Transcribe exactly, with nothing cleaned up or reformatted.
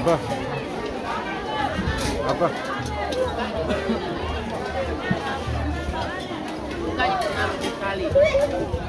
Abba. Abba. Abba.